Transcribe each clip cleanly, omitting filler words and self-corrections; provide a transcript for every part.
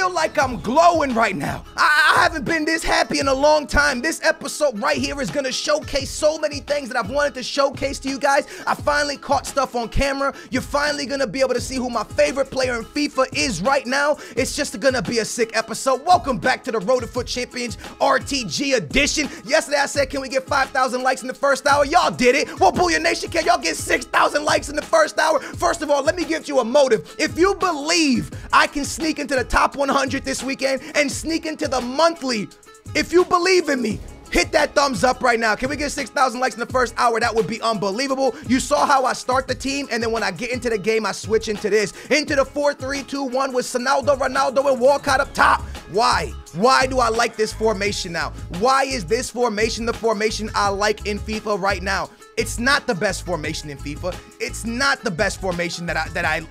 feel like I'm glowing right now. I haven't been this happy in a long time. This episode right here is gonna showcase so many things that I've wanted to showcase to you guys. I finally caught stuff on camera. You're finally gonna be able to see who my favorite player in FIFA is right now. It's just gonna be a sick episode. Welcome back to the Road to FUT Champions RTG edition. Yesterday I said, can we get 5,000 likes in the first hour? Y'all did it. Well, Booyah Nation, can y'all get 6,000 likes in the first hour? First of all, let me give you a motive. If you believe I can sneak into the top 100 this weekend and sneak into the monthly, if you believe in me, hit that thumbs up right now. Can we get 6,000 likes in the first hour? That would be unbelievable. You saw how I start the team, and then when I get into the game, I switch into this. Into the 4-3-2-1 with Sonaldo, Ronaldo, and Walcott up top. Why? Why do I like this formation now? Why is this formation the formation I like in FIFA right now? It's not the best formation in FIFA. It's not the best formation that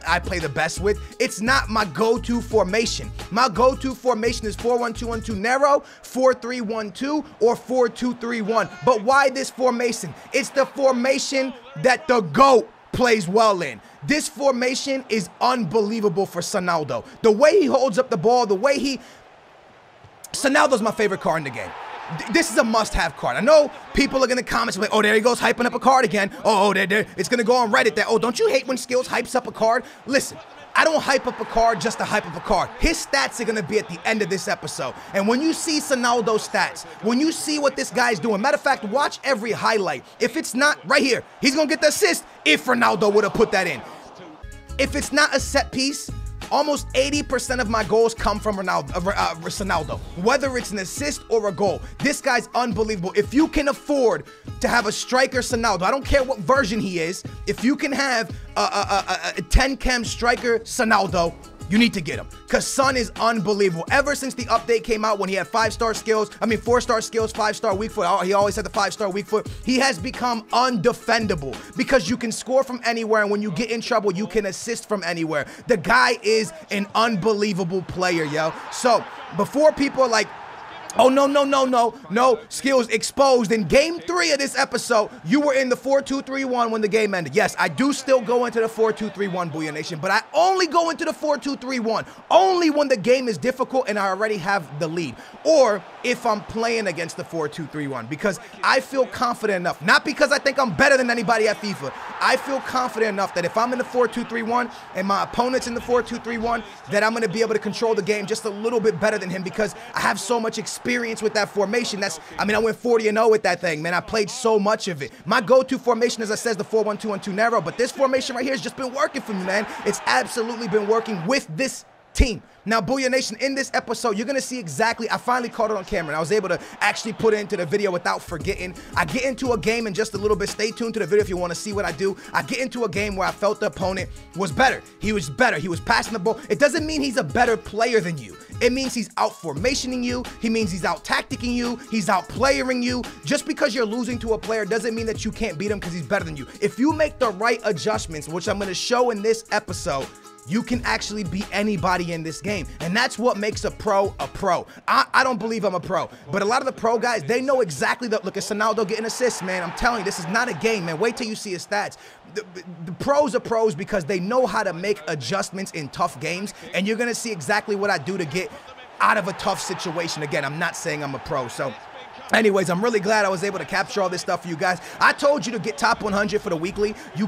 I play the best with. It's not my go-to formation. My go-to formation is 4-1-2-1-2 narrow, 4-3-1-2, or 4-2-3-1. But why this formation? It's the formation that the GOAT plays well in. This formation is unbelievable for Ronaldo. The way he holds up the ball, the way he... Ronaldo's my favorite card in the game. This is a must-have card. I know people are going to comment like, oh, there he goes hyping up a card again. Oh, there. It's going to go on Reddit that, oh, don't you hate when Skills hypes up a card? Listen, I don't hype up a card just to hype up a card. His stats are going to be at the end of this episode. And when you see Ronaldo's stats, when you see what this guy's doing, matter of fact, watch every highlight. If it's not right here, he's going to get the assist if Ronaldo would have put that in. If it's not a set piece, almost 80% of my goals come from Ronaldo, whether it's an assist or a goal. This guy's unbelievable. If you can afford to have a striker Ronaldo, I don't care what version he is, if you can have a 10-cam striker Ronaldo, you need to get him, because Son is unbelievable. Ever since the update came out when he had 4-star skills, 5-star weak foot, he always had the 5-star weak foot, he has become undefendable because you can score from anywhere, and when you get in trouble, you can assist from anywhere. The guy is an unbelievable player, yo. So before people are like, oh, no, Skills exposed in game 3 of this episode, you were in the 4-2-3-1 when the game ended. Yes, I do still go into the 4-2-3-1, Booyah Nation, but I only go into the 4-2-3-1 only when the game is difficult and I already have the lead, or if I'm playing against the 4-2-3-1, because I feel confident enough, not because I think I'm better than anybody at FIFA. I feel confident enough that if I'm in the 4-2-3-1 and my opponent's in the 4-2-3-1, that I'm going to be able to control the game just a little bit better than him, because I have so much experience with that formation. That's, I mean, I went 40-0 with that thing, man. I played so much of it. My go-to formation, as I said, is the 4-1-2-1-2 narrow, but this formation right here has just been working for me, man. It's absolutely been working with this team. Now, Booyah Nation, in this episode, you're going to see exactly, I finally caught it on camera, and I was able to actually put it into the video without forgetting. I get into a game in just a little bit. Stay tuned to the video if you want to see what I do. I get into a game where I felt the opponent was better. He was better. He was passing the ball. It doesn't mean he's a better player than you. It means he's out-formationing you. He means he's out-tacticking you. He's out-playering you. Just because you're losing to a player doesn't mean that you can't beat him because he's better than you. If you make the right adjustments, which I'm going to show in this episode, you can actually beat anybody in this game. And that's what makes a pro a pro. I don't believe I'm a pro, but a lot of the pro guys, they know exactly that. Look at Ronaldo getting assists, man. I'm telling you, this is not a game, man. Wait till you see his stats. The pros are pros because they know how to make adjustments in tough games, and you're going to see exactly what I do to get out of a tough situation. Again, I'm not saying I'm a pro, so... anyways, I'm really glad I was able to capture all this stuff for you guys. I told you to get top 100 for the weekly. You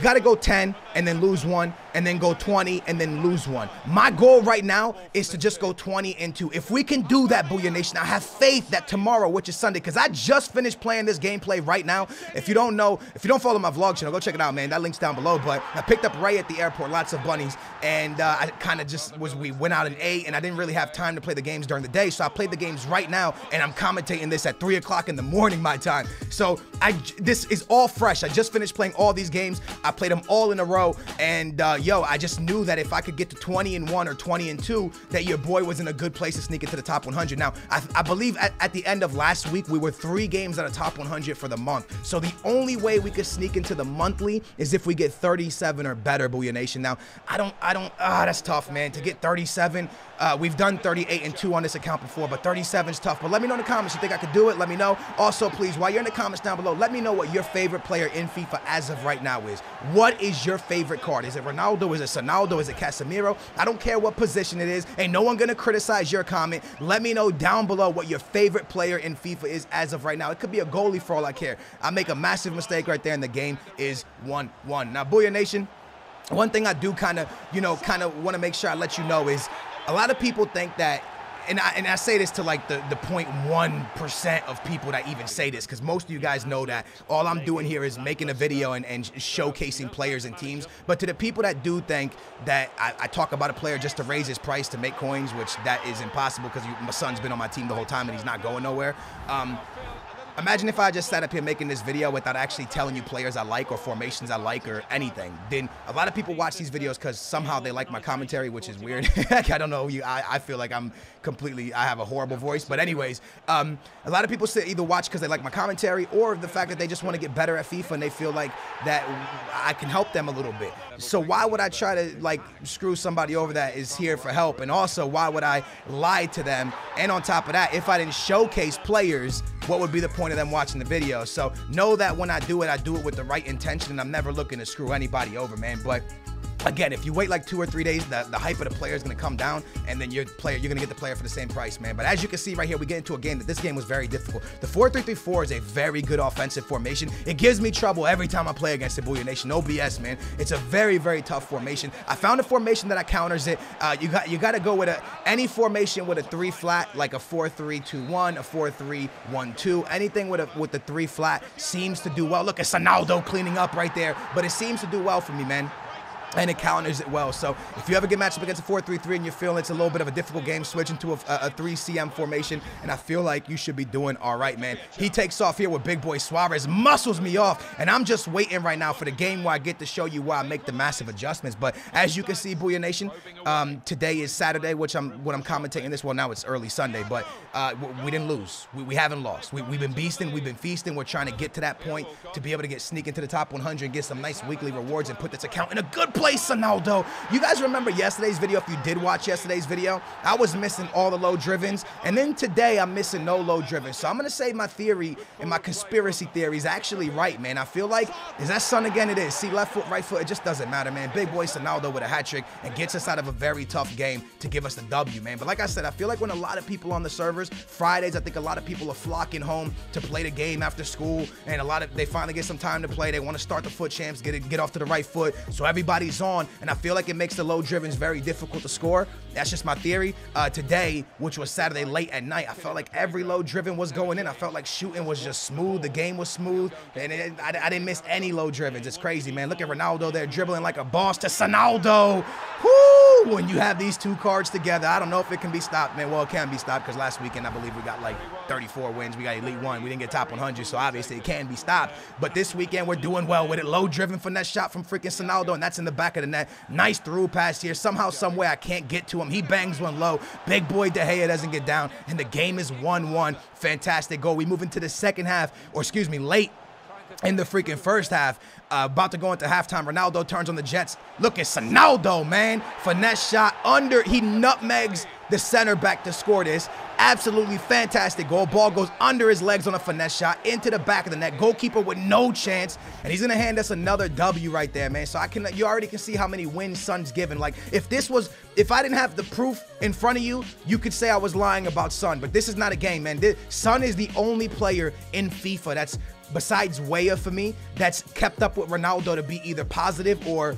gotta go 10 and then lose 1, and then go 20 and then lose 1. My goal right now is to just go 20 and 2. If we can do that, Booyah Nation, I have faith that tomorrow, which is Sunday, because I just finished playing this gameplay right now. If you don't know, if you don't follow my vlog channel, go check it out, man. That link's down below. But I picked up Ray at the airport, lots of bunnies, and I kind of just was, we went out and ate, and I didn't really have time to play the games during the day, so I played the games right now, and I'm commentating this at 3 o'clock in the morning my time. So this is all fresh. I just finished playing all these games. I played them all in a row, and yo, I just knew that if I could get to 20-1 or 20-2, that your boy was in a good place to sneak into the top 100. Now, I believe at the end of last week, we were 3 games out of top 100 for the month. So the only way we could sneak into the monthly is if we get 37 or better, Booyah Nation. Now, that's tough, man, to get 37. We've done 38-2 on this account before, but 37 is tough. But let me know in the comments if you think I could do it. Let me know. Also, please, while you're in the comments down below, let me know what your favorite player in FIFA as of right now is. What is your favorite card? Is it Ronaldo? Ronaldo? Is it Sonaldo? Is it Casemiro? I don't care what position it is. Ain't no one gonna criticize your comment. Let me know down below what your favorite player in FIFA is as of right now. It could be a goalie for all I care. I make a massive mistake right there and the game is 1-1. Now, Booyah Nation, one thing I do kind of want to make sure I let you know is a lot of people think that, and I say this to like the 0.1% of people that even say this, because most of you guys know that all I'm doing here is making a video and showcasing players and teams. But to the people that do think that I talk about a player just to raise his price to make coins, which that is impossible because my son's been on my team the whole time and he's not going nowhere. Imagine if I just sat up here making this video without actually telling you players I like or formations I like or anything. Then a lot of people watch these videos because somehow they like my commentary, which is weird. I don't know. I feel like I'm completely, I have a horrible voice. But anyways, a lot of people either watch because they like my commentary or the fact that they just want to get better at FIFA and they feel like that I can help them a little bit. So why would I try to like screw somebody over that is here for help? And also, why would I lie to them? And on top of that, if I didn't showcase players, what would be the point of them watching the video? So know that when I do it with the right intention, and I'm never looking to screw anybody over, man. But again, if you wait like 2 or 3 days, the hype of the player is going to come down, and then you're going to get the player for the same price, man. But as you can see right here, we get into a game that this game was very difficult. The 4-3-3-4 is a very good offensive formation. It gives me trouble every time I play against the Booyah Nation. No BS, man. It's a very, very tough formation. I found a formation that I counters it. You got to go with any formation with a 3 flat, like a 4-3-2-1, a 4-3-1-2. Anything with the 3 flat seems to do well. Look at Ronaldo cleaning up right there, but it seems to do well for me, man. And it counters it well. So if you ever get matched up against a 4-3-3 and you're feeling it's a little bit of a difficult game, switch into a 3CM formation, and I feel like you should be doing all right, man. He takes off here with big boy Suarez, muscles me off, and I'm just waiting right now for the game where I get to show you why I make the massive adjustments. But as you can see, Booyah Nation, today is Saturday, which when I'm commentating this, well, now it's early Sunday, but we didn't lose. We haven't lost. We've been beasting. We've been feasting. We're trying to get to that point to be able to sneak into the top 100 and get some nice weekly rewards and put this account in a good place, Ronaldo. You guys remember yesterday's video? If you did watch yesterday's video, I was missing all the low drivens, and then today I'm missing no low driven. So I'm gonna say my theory and my conspiracy theory is actually right, man. I feel like, is that Son again? It is. See, left foot, right foot, it just doesn't matter, man. Big boy Ronaldo with a hat trick and gets us out of a very tough game to give us the W, man. But like I said, I feel like when a lot of people on the servers Fridays, I think a lot of people are flocking home to play the game after school, and they finally get some time to play. They want to start the FUT Champs, get off to the right foot, so everybody on, and I feel like it makes the low drivens very difficult to score. That's just my theory. Today, which was Saturday late at night, I felt like every low driven was going in. I felt like shooting was just smooth. The game was smooth, and I didn't miss any low drivens. It's crazy, man. Look at Ronaldo there dribbling like a boss to Ronaldo. Woo! When you have these two cards together, I don't know if it can be stopped, man. Well, it can be stopped because last weekend I believe we got like 34 wins. We got Elite 1. We didn't get top 100, so obviously it can be stopped. But this weekend we're doing well with it. Low driven finesse shot from freaking Ronaldo, and that's in the back of the net. Nice through pass here. Somehow, somewhere, I can't get to him. He bangs one low. Big boy De Gea doesn't get down, and the game is 1-1. Fantastic goal. We move into the second half, or excuse me, late in the freaking first half. About to go into halftime. Ronaldo turns on the Jets. Look at Ronaldo, man. Finesse shot under. He nutmegs the center back to score this. Absolutely fantastic goal. Ball goes under his legs on a finesse shot into the back of the net. Goalkeeper with no chance, and he's gonna hand us another W right there, man. So you already can see how many wins Son's given. Like if I didn't have the proof in front of you, you could say I was lying about Son. But this is not a game, man. Son is the only player in FIFA that's, besides Weah for me, that's kept up with Ronaldo to be either positive or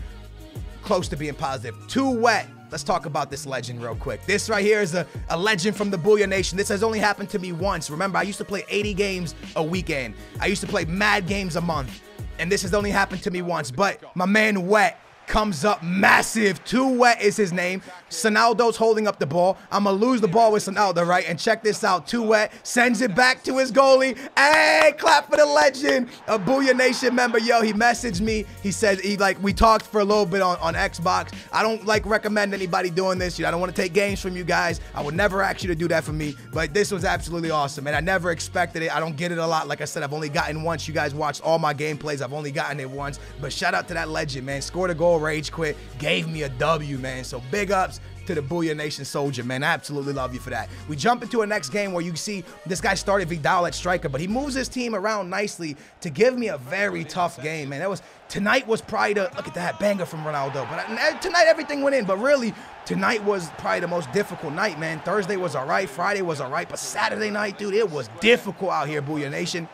close to being positive. 2Wet. Let's talk about this legend real quick. This right here is a legend from the Booyah Nation. This has only happened to me once. Remember, I used to play 80 games a weekend. I used to play mad games a month. And this has only happened to me once. But my man Weah comes up massive. 2Wet is his name. Ronaldo's holding up the ball. I'm going to lose the ball with Ronaldo, right? And check this out. 2Wet sends it back to his goalie. Hey, clap for the legend. A Booyah Nation member, yo, he messaged me. He said, we talked for a little bit on Xbox. I don't, recommend anybody doing this. I don't want to take games from you guys. I would never ask you to do that for me. But this was absolutely awesome, and I never expected it. I don't get it a lot. Like I said, I've only gotten once. You guys watched all my gameplays. I've only gotten it once. But shout out to that legend, man. Scored a goal. Rage quit, gave me a W, man. So big ups to the Booyah Nation soldier, man. I absolutely love you for that. We jump into a next game where you see this guy started Vidal at striker, but he moves his team around nicely to give me a very tough game, man. That was, tonight was probably the, look at that, banger from Ronaldo. But tonight everything went in, but really, tonight was probably the most difficult night, man. Thursday was all right, Friday was all right, but Saturday night, dude, it was difficult out here, Booyah Nation.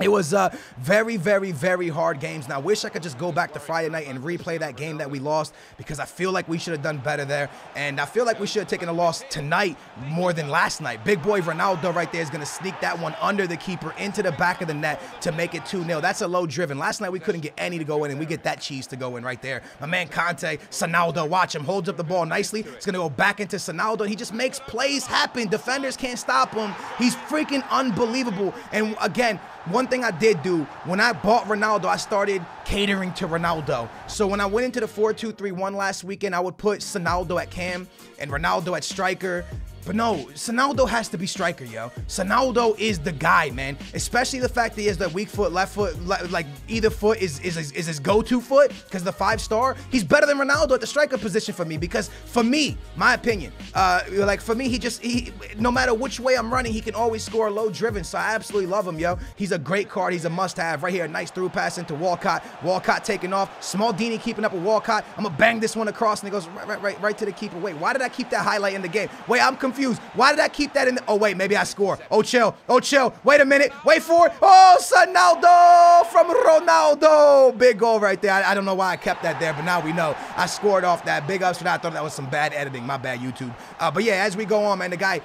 It was very, very, very hard games. Now, I wish I could just go back to Friday night and replay that game that we lost, because I feel like we should have done better there. And I feel like we should have taken a loss tonight more than last night. Big boy Ronaldo right there is going to sneak that one under the keeper into the back of the net to make it 2-0. That's a low driven. Last night, we couldn't get any to go in, and we get that cheese to go in right there. My man Conte, Sonaldo, watch him. Holds up the ball nicely. It's going to go back into Sonaldo. He just makes plays happen. Defenders can't stop him. He's freaking unbelievable. And again, one thing I did do, when I bought Ronaldo, I started catering to Ronaldo. So when I went into the 4-2-3-1 last weekend, I would put Sonaldo at cam and Ronaldo at striker. But no, Sonaldo has to be striker, yo. Sonaldo is the guy, man. Especially the fact that he has that weak foot, left foot, like either foot is his go-to foot, because the 5-star, he's better than Ronaldo at the striker position for me, because for me, my opinion, like for me, he no matter which way I'm running, he can always score low driven. So I absolutely love him, yo. He's a great card. He's a must-have right here. A nice through pass into Walcott. Walcott taking off. Smaldini keeping up with Walcott. I'm gonna bang this one across, and it goes right to the keeper. Wait, why did I keep that highlight in the game? Wait, I'm confused. Why did I keep that in the, oh wait, maybe I score. Oh chill, oh chill, wait a minute, wait for it. Oh, Sonaldo from Ronaldo. Big goal right there. I don't know why I kept that there, but now we know. I scored off that. Big ups for that. I thought that was some bad editing. My bad, YouTube. But yeah, as we go on, man, the guy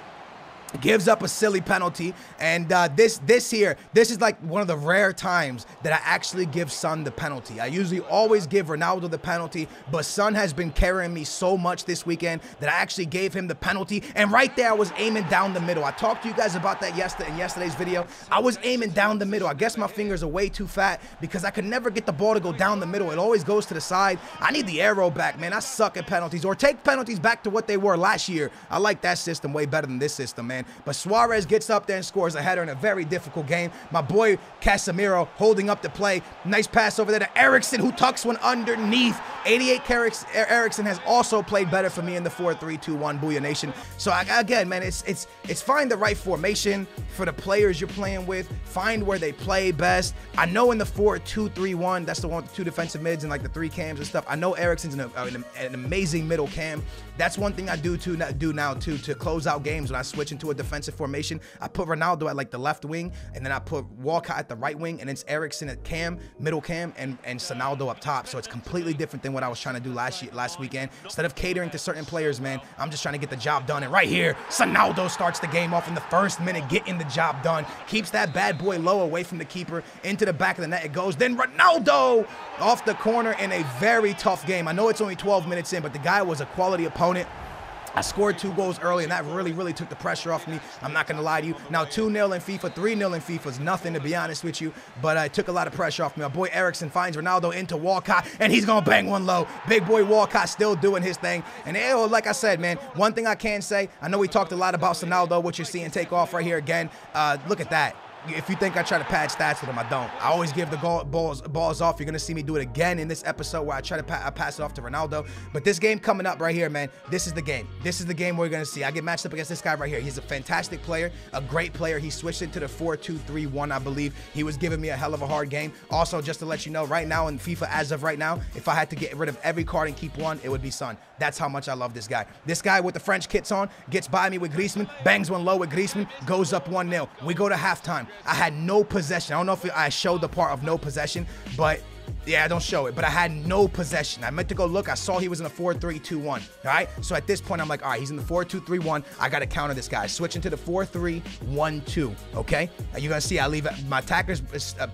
gives up a silly penalty, and this is like one of the rare times that I actually give Son the penalty. I usually always give Ronaldo the penalty, but Son has been carrying me so much this weekend that I actually gave him the penalty, and right there I was aiming down the middle. I talked to you guys about that yesterday in yesterday's video. I was aiming down the middle. I guess my fingers are way too fat, because I could never get the ball to go down the middle. It always goes to the side. I need the arrow back, man. I suck at penalties, or take penalties back to what they were last year. I like that system way better than this system, man. But Suarez gets up there and scores a header in a very difficult game. My boy Casemiro holding up the play. Nice pass over there to Eriksson, who tucks one underneath. 88 Eriksson has also played better for me in the 4-3-2-1 Booyah Nation. So again, man, it's find the right formation for the players you're playing with. Find where they play best. I know in the 4-2-3-1, that's the one with the 2 defensive mids and like the 3 cams and stuff. I know Eriksson's an amazing middle cam. That's one thing I do now too, to close out games when I switch into a defensive formation. I put Ronaldo at like the left wing, and then I put Walcott at the right wing, and it's Eriksson at cam, middle cam, and Sonaldo up top. So it's completely different than what I was trying to do last weekend. Instead of catering to certain players, man, I'm just trying to get the job done. And right here, Sonaldo starts the game off in the first minute, getting the job done. Keeps that bad boy low away from the keeper, into the back of the net it goes. Then Ronaldo off the corner in a very tough game. I know it's only 12 minutes in, but the guy was a quality opponent. I scored 2 goals early, and that really, really took the pressure off me. I'm not going to lie to you. Now, 2-0 in FIFA, 3-0 in FIFA is nothing, to be honest with you, but it took a lot of pressure off me. My boy Eriksson finds Ronaldo into Walcott, and he's going to bang one low. Big boy Walcott still doing his thing. And like I said, man, one thing I can say, I know we talked a lot about Ronaldo, what you're seeing take off right here again. Look at that. If you think I try to pad stats with him, I don't. I always give the balls off. You're going to see me do it again in this episode where I try to pass it off to Ronaldo. But this game coming up right here, man, this is the game. This is the game we're going to see. I get matched up against this guy right here. He's a fantastic player, a great player. He switched into the 4-2-3-1, I believe. He was giving me a hell of a hard game. Also, just to let you know, right now in FIFA, as of right now, if I had to get rid of every card and keep one, it would be Son. That's how much I love this guy. This guy with the French kits on gets by me with Griezmann, bangs one low with Griezmann, goes up 1-0. We go to halftime. I had no possession. I don't know if I showed the part of no possession, but yeah, I don't show it, but I had no possession. I meant to go look. I saw he was in a 4-3-2-1, all right? So at this point, I'm like, all right, he's in the 4-2-3-1. I got to counter this guy. Switch into the 4-3-1-2, okay? You're going to see I leave my attackers,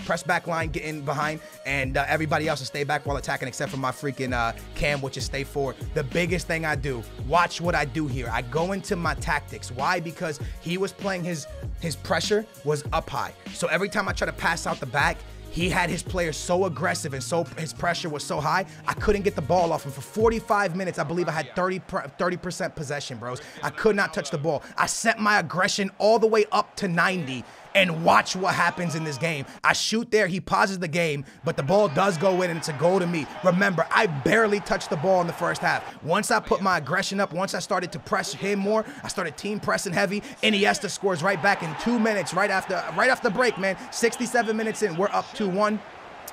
press back line, get in behind, and everybody else will stay back while attacking except for my freaking cam, which is stay forward. The biggest thing I do, watch what I do here. I go into my tactics. Why? Because he was playing his pressure was up high. So every time I try to pass out the back, he had his players so aggressive and so his pressure was so high, I couldn't get the ball off him. For 45 minutes, I believe I had 30% possession, bros. I could not touch the ball. I set my aggression all the way up to 90, and watch what happens in this game. I shoot there, he pauses the game, but the ball does go in and it's a goal to me. Remember, I barely touched the ball in the first half. Once I put my aggression up, once I started to press him more, I started team pressing heavy. Iniesta scores right back in 2 minutes, right after break, man. 67 minutes in, we're up 2-1.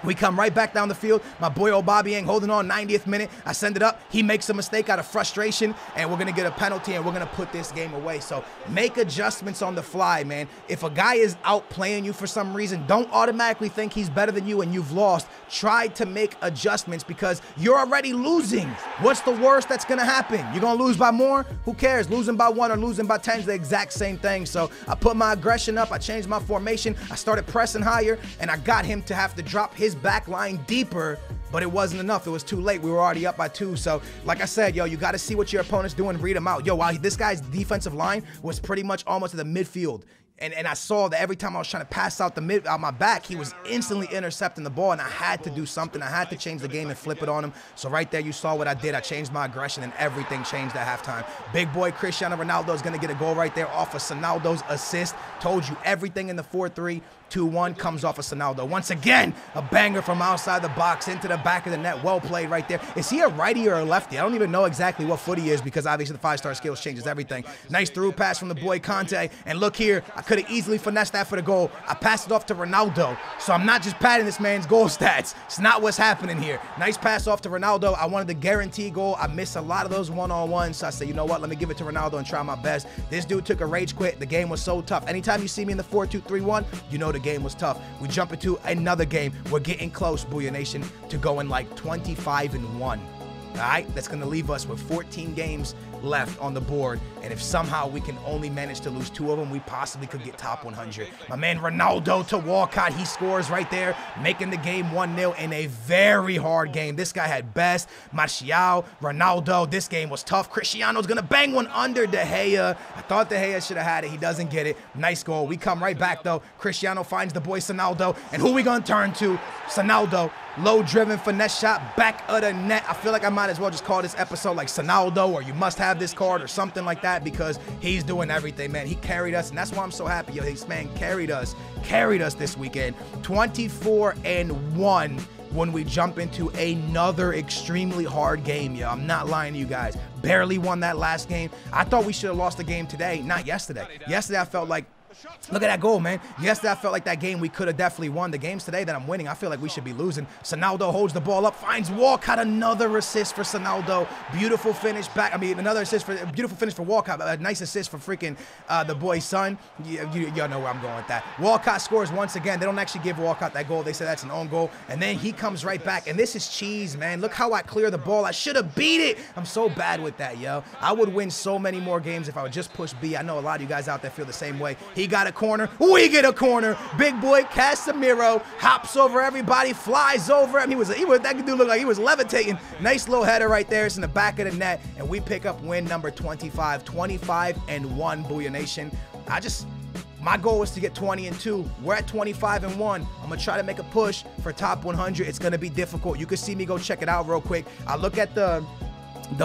We come right back down the field. My boy Aubameyang holding on, 90th minute. I send it up. He makes a mistake out of frustration, and we're going to get a penalty, and we're going to put this game away. So make adjustments on the fly, man. If a guy is outplaying you for some reason, don't automatically think he's better than you and you've lost. Try to make adjustments because you're already losing. What's the worst that's going to happen? You're going to lose by more? Who cares? Losing by 1 or losing by 10 is the exact same thing. So I put my aggression up. I changed my formation. I started pressing higher, and I got him to have to drop his back line deeper, but it wasn't enough. It was too late. We were already up by 2. So like I said, yo, you got to see what your opponent's doing, read them out. Yo, wow, this guy's defensive line was pretty much almost at the midfield. And I saw that every time I was trying to pass out out my back, he was instantly intercepting the ball, and I had to do something. I had to change the game and flip it on him. So right there, you saw what I did. I changed my aggression, and everything changed at halftime. Big boy Cristiano Ronaldo is going to get a goal right there off of Ronaldo's assist. Told you everything in the 4-3. 2-1 comes off of Ronaldo. Once again, a banger from outside the box into the back of the net. Well played right there. Is he a righty or a lefty? I don't even know exactly what foot he is because obviously the 5-star skills changes everything. Nice through pass from the boy Conte. And look here, I could have easily finessed that for the goal. I passed it off to Ronaldo. So I'm not just padding this man's goal stats. It's not what's happening here. Nice pass off to Ronaldo. I wanted the guarantee goal. I missed a lot of those one-on-ones. So I said, you know what? Let me give it to Ronaldo and try my best. This dude took a rage quit. The game was so tough. Anytime you see me in the 4-2-3-1, you know the game was tough. We jump into another game. We're getting close, Booyah Nation, to going like 25-1. All right, that's going to leave us with 14 games left on the board, and if somehow we can only manage to lose 2 of them, we possibly could get top 100. My man Ronaldo to Walcott, he scores right there, making the game 1-0 in a very hard game. This guy had best, Martial, Ronaldo, this game was tough. Cristiano's gonna bang one under De Gea. I thought De Gea should have had it, he doesn't get it. Nice goal, we come right back though. Cristiano finds the boy Ronaldo, and who we gonna turn to? Ronaldo, low driven finesse shot, back of the net. I feel like I might as well just call this episode like Ronaldo or you must have this card or something like that because he's doing everything, man. He carried us, and that's why I'm so happy. Yo, this man carried us this weekend. 24-1 when we jump into another extremely hard game. Yo, I'm not lying to you guys. Barely won that last game. I thought we should have lost the game today, not yesterday. Yesterday I felt like, look at that goal, man. Yesterday, I felt like that game we could have definitely won. The games today that I'm winning, I feel like we should be losing. Ronaldo holds the ball up, finds Walcott, another assist for Ronaldo. Beautiful finish back. I mean, another assist for, beautiful finish for Walcott. A nice assist for freaking the boy Son. Y'all know where I'm going with that. Walcott scores once again. They don't actually give Walcott that goal. They say that's an own goal. And then he comes right back. And this is cheese, man. Look how I clear the ball. I should have beat it. I'm so bad with that, yo. I would win so many more games if I would just push B. I know a lot of you guys out there feel the same way. He got a corner. We get a corner. Big boy Casemiro hops over everybody, flies over him. He was that dude looked like he was levitating. Nice little header right there. It's in the back of the net, and we pick up win number 25, 25-1, Booyah Nation. My goal was to get 20-2. We're at 25-1. I'm gonna try to make a push for top 100. It's gonna be difficult. You can see me go check it out real quick. I look at the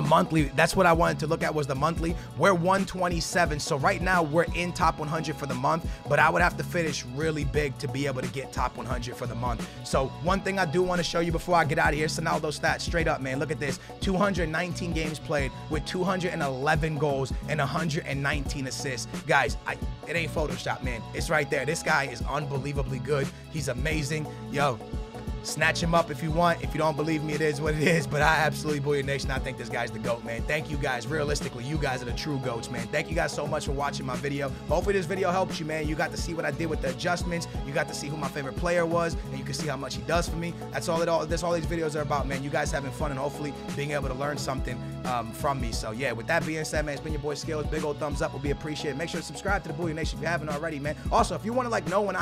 monthly. That's what I wanted to look at was the monthly. We're 127, so right now we're in top 100 for the month, but I would have to finish really big to be able to get top 100 for the month. So one thing I do want to show you before I get out of here, Ronaldo's stats straight up, man. Look at this, 219 games played with 211 goals and 119 assists. Guys, it ain't Photoshop, man. It's right there. This guy is unbelievably good. He's amazing. Yo, snatch him up if you want. If you don't believe me, it is what it is. But I absolutely, Booyah Nation, I think this guy's the GOAT, man. Thank you guys. Realistically, you guys are the true GOATs, man. Thank you guys so much for watching my video. Hopefully this video helps you, man. You got to see what I did with the adjustments. You got to see who my favorite player was, and you can see how much he does for me. That's all these videos are about, man. You guys having fun and hopefully being able to learn something from me. So yeah, with that being said, man, it's been your boy Skills. Big old thumbs up will be appreciated. Make sure to subscribe to the Booyah Nation if you haven't already, man. Also, if you want to like know when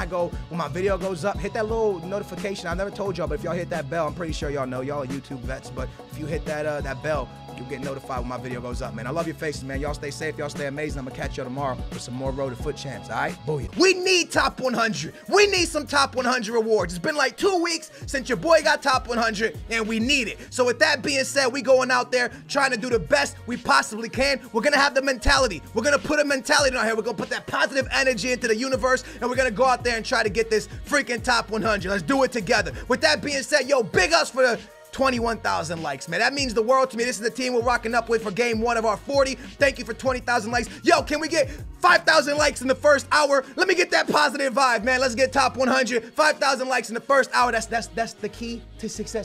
my video goes up, hit that little notification. I never told y'all, but if y'all hit that bell, I'm pretty sure y'all know, y'all are YouTube vets, but if you hit that bell, You'll get notified when my video goes up, man. I love your faces, man. Y'all stay safe. Y'all stay amazing. I'm going to catch y'all tomorrow for some more Road to FUT Champs, all right? Booyah. We need top 100. We need some top 100 awards. It's been like 2 weeks since your boy got top 100, and we need it. So with that being said, we going out there trying to do the best we possibly can. We're going to have the mentality. We're going to put a mentality on here. We're going to put that positive energy into the universe, and we're going to go out there and try to get this freaking top 100. Let's do it together. With that being said, yo, big ups for the 21,000 likes, man. That means the world to me. This is the team we're rocking up with for game one of our 40. Thank you for 20,000 likes. Yo, can we get 5,000 likes in the first hour? Let me get that positive vibe, man. Let's get top 100. 5,000 likes in the first hour. That's the key to success.